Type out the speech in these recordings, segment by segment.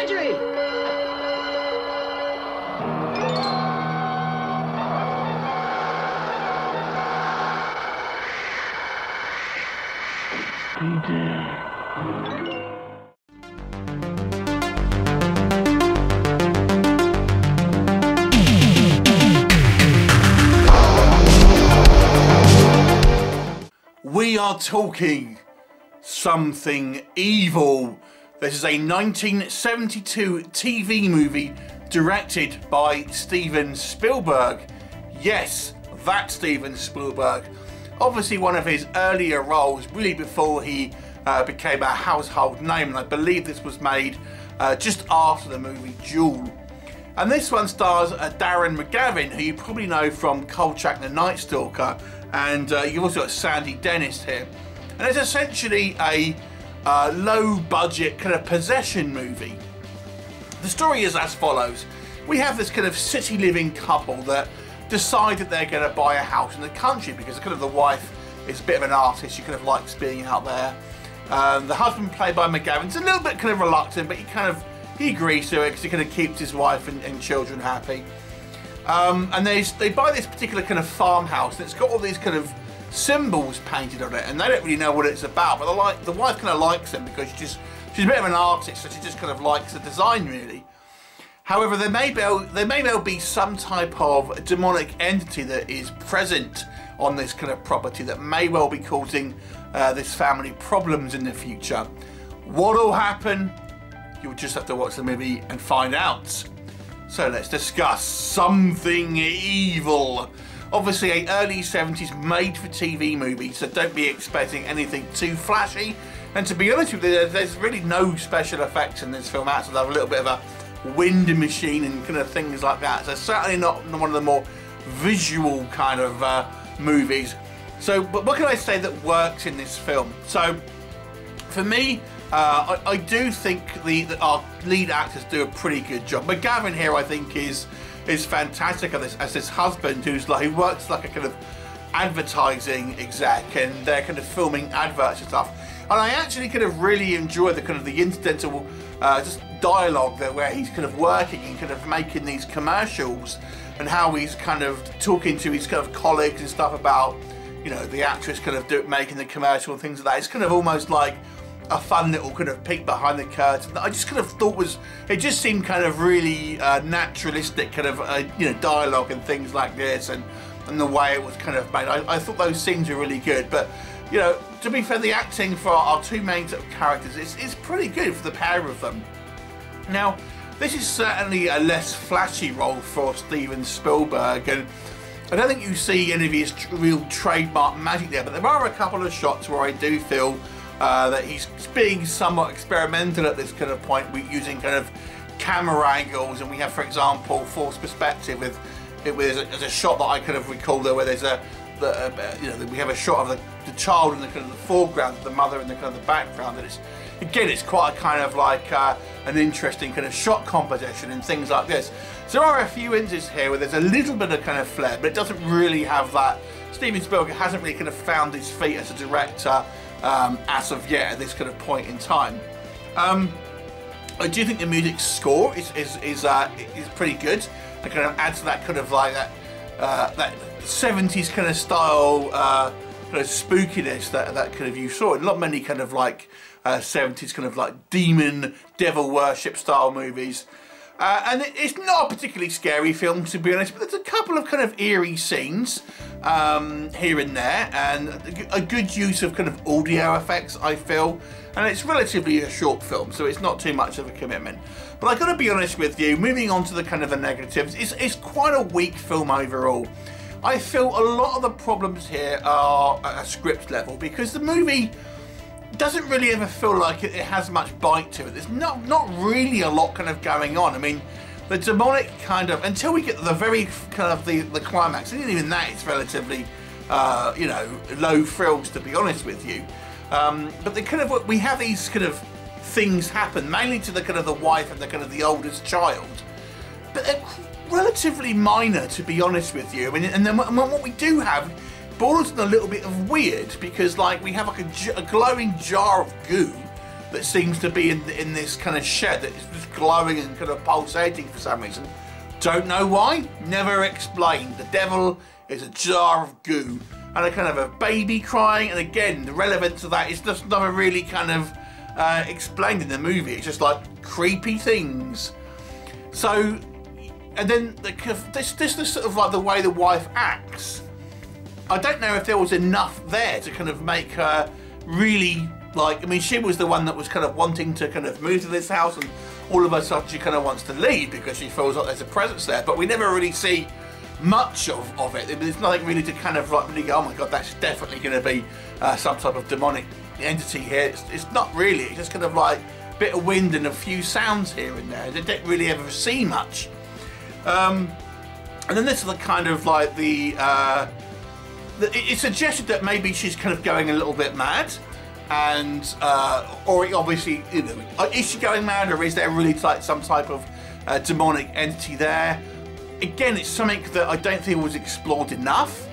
surgery! We are talking Something Evil. This is a 1972 TV movie directed by Steven Spielberg. Yes, that's Steven Spielberg. Obviously one of his earlier roles, really before he became a household name, and I believe this was made just after the movie Duel. And this one stars Darren McGavin, who you probably know from Kolchak the Night Stalker, and you've also got Sandy Dennis here. And it's essentially a low-budget kind of possession movie. The story is as follows. We have this kind of city-living couple that decide that they're going to buy a house in the country because kind of the wife is a bit of an artist. She kind of likes being out there. The husband, played by McGavin's a little bit kind of reluctant, but he agrees to it because he kind of keeps his wife and children happy. And they buy this particular kind of farmhouse, and it's got all these kind of symbols painted on it, and they don't really know what it's about, but the wife kind of likes them because she's a bit of an artist, so she just kind of likes the design, really. However, there may well be some type of demonic entity that is present on this kind of property that may well be causing this family problems in the future. What'll happen? You'll just have to watch the movie and find out. So let's discuss Something Evil. Obviously an early 70s made-for-TV movie, so don't be expecting anything too flashy. And to be honest with you, there's really no special effects in this film outside of a little bit of a wind machine and kind of things like that. So certainly not one of the more visual kind of movies. So, but what can I say that works in this film? So, for me, I do think that our lead actors do a pretty good job. McGavin here, I think, is fantastic as his husband, who works like a kind of advertising exec, and they're kind of filming adverts and stuff. And I actually kind of really enjoy the kind of the incidental just dialogue there, where he's kind of working and kind of making these commercials, and how he's kind of talking to his kind of colleagues and stuff about, you know, the actress kind of making the commercial and things like that. It's kind of almost like a fun little kind of peek behind the curtain that I just kind of thought it just seemed kind of really naturalistic kind of, you know, dialogue and things like this, and the way it was kind of made. I thought those scenes were really good, but, you know, to be fair, the acting for our two main sort of characters is pretty good for the pair of them. Now, this is certainly a less flashy role for Steven Spielberg, and I don't think you see any of his real trademark magic there, but there are a couple of shots where I do feel that he's being somewhat experimental at this kind of point. We're using kind of camera angles, and we have, for example, forced perspective with it as a shot that I kind of recall there, where there's you know, we have a shot of the child in the kind of the foreground, the mother in the kind of the background, and it's quite a kind of like an interesting kind of shot composition and things like this. So there are a few instances here where there's a little bit of kind of flair, but it doesn't really have that. Steven Spielberg hasn't really kind of found his feet as a director as of yet, at this kind of point in time. I do think the music score is pretty good. It kind of adds to that kind of like that 70s kind of style kind of spookiness that kind of you saw in not many kind of like 70s kind of like demon devil worship style movies. And it's not a particularly scary film, to be honest, but there's a couple of kind of eerie scenes here and there, and a good use of kind of audio effects, I feel. And it's relatively a short film, so it's not too much of a commitment. But I've got to be honest with you, moving on to the kind of the negatives, it's quite a weak film overall. I feel a lot of the problems here are at a script level, because the movie doesn't really ever feel like it has much bite to it. There's not really a lot kind of going on. I mean, the demonic kind of, until we get to the very kind of the climax, and even that is relatively, you know, low frills, to be honest with you. But the kind of, we have these kind of things happen, mainly to the kind of the wife and the kind of the oldest child, but they're relatively minor, to be honest with you. I mean, and then what we do have borders on a little bit of weird, because like we have like a glowing jar of goo that seems to be in this kind of shed that is just glowing and kind of pulsating for some reason. Don't know why, never explained. The devil is a jar of goo and a kind of a baby crying, and again, the relevance of that is just never really kind of explained in the movie. It's just like creepy things. So, and then this is sort of like the way the wife acts. I don't know if there was enough there to kind of make her really, like, I mean, she was the one that was kind of wanting to kind of move to this house, and all of a sudden she kind of wants to leave because she feels like there's a presence there, but we never really see much of it. There's nothing really to kind of like really go, oh my god, that's definitely going to be some type of demonic entity here. It's not really, it's just kind of like a bit of wind and a few sounds here and there. They didn't really ever see much. And then this is the kind of like the, it's suggested that maybe she's kind of going a little bit mad. And, or it obviously, you know, is she going mad, or is there really like some type of demonic entity there? Again, it's something that I don't think was explored enough.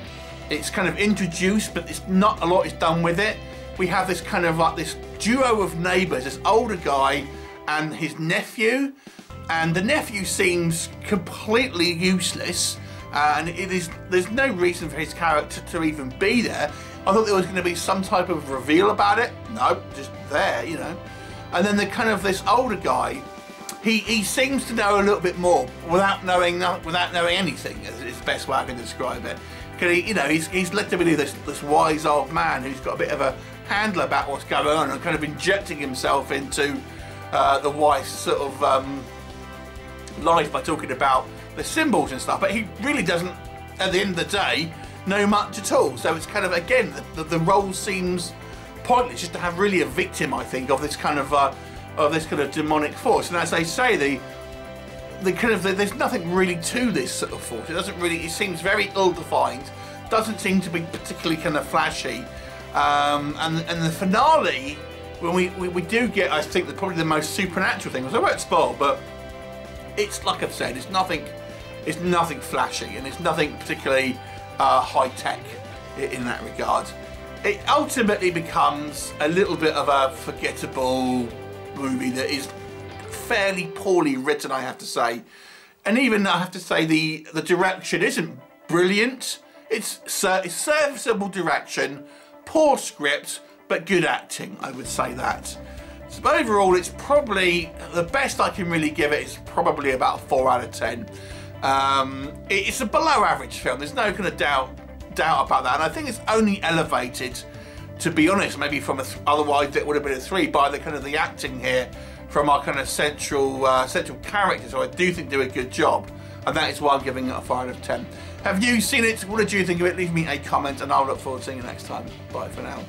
It's kind of introduced, but it's not a lot is done with it. We have this kind of like this duo of neighbours, this older guy and his nephew, and the nephew seems completely useless, and it is, there's no reason for his character to even be there. I thought there was going to be some type of reveal about it. No, just there, you know. And then the kind of this older guy, he seems to know a little bit more without knowing anything, is the best way I can describe it. Because he, you know, he's literally this wise old man who's got a bit of a handle about what's going on and kind of injecting himself into the wife's sort of life by talking about the symbols and stuff. But he really doesn't, at the end of the day, know much at all. So it's kind of, again, the role seems pointless, just to have really a victim, I think, of this kind of demonic force. And as they say, there's nothing really to this sort of force. It doesn't really, it seems very ill-defined, doesn't seem to be particularly kind of flashy. And the finale, when we do get, I think, probably the most supernatural thing, so I won't spoil, but it's, like I've said, it's nothing flashy, and it's nothing particularly high-tech in that regard. It ultimately becomes a little bit of a forgettable movie that is fairly poorly written, I have to say. And even, I have to say, the direction isn't brilliant. It's serviceable direction, poor script, but good acting, I would say that. So overall, it's probably, the best I can really give it is probably about a 4 out of 10. It's a below average film, there's no kind of doubt about that, and I think it's only elevated, to be honest, maybe from otherwise it would have been a 3, by the kind of the acting here from our kind of central characters, who I do think do a good job, and that is why I'm giving it a 5 out of 10. Have you seen it? What did you think of it? Leave me a comment, and I'll look forward to seeing you next time. Bye for now.